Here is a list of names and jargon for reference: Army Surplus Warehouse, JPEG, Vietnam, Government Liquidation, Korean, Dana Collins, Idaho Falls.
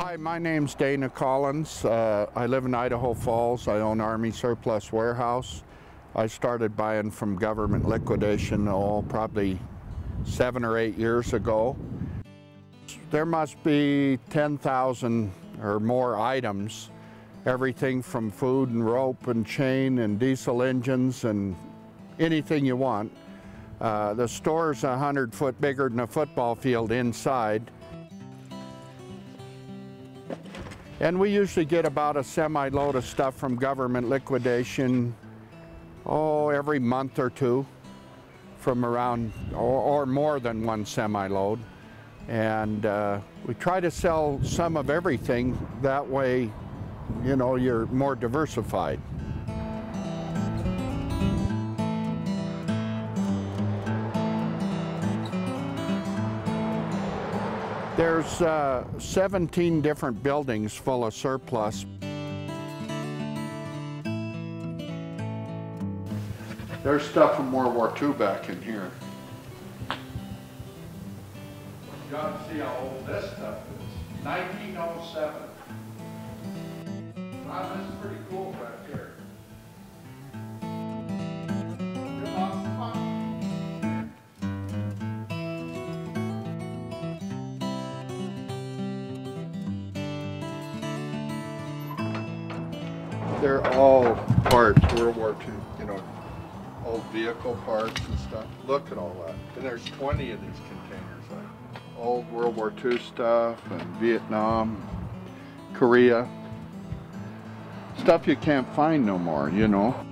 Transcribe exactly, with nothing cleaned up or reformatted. Hi, my name's Dana Collins. Uh, I live in Idaho Falls. I own Army Surplus Warehouse. I started buying from Government Liquidation oh, probably seven or eight years ago. There must be ten thousand or more items, everything from food and rope and chain and diesel engines and anything you want. Uh, the store's a hundred foot bigger than a football field inside. And we usually get about a semi-load of stuff from Government Liquidation, oh, every month or two, from around, or, or more than one semi-load. And uh, we try to sell some of everything. That way, you know, you're more diversified. There's uh, seventeen different buildings full of surplus. There's stuff from World War Two back in here. You ought to see how old this stuff is. nineteen oh seven. Wow, this is pretty cool back here. They're all parts, World War Two, you know, old vehicle parts and stuff. Look at all that. And there's twenty of these containers, like old World War Two stuff, and Vietnam, Korea. Stuff you can't find no more, you know.